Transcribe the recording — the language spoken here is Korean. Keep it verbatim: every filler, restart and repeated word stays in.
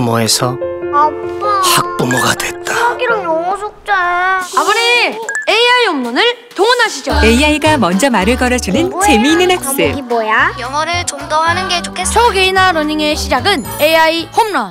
학부모에서 아빠. 학부모가 됐다. 수학이랑 영어 숙제. 아버님! 에이아이 홈런을 동원하시죠. 에이아이가 먼저 말을 걸어주는 뭐야? 재미있는 학습. 과목이 뭐야? 영어를 좀 더 하는 게 좋겠어. 초기나 러닝의 시작은 에이아이 홈런.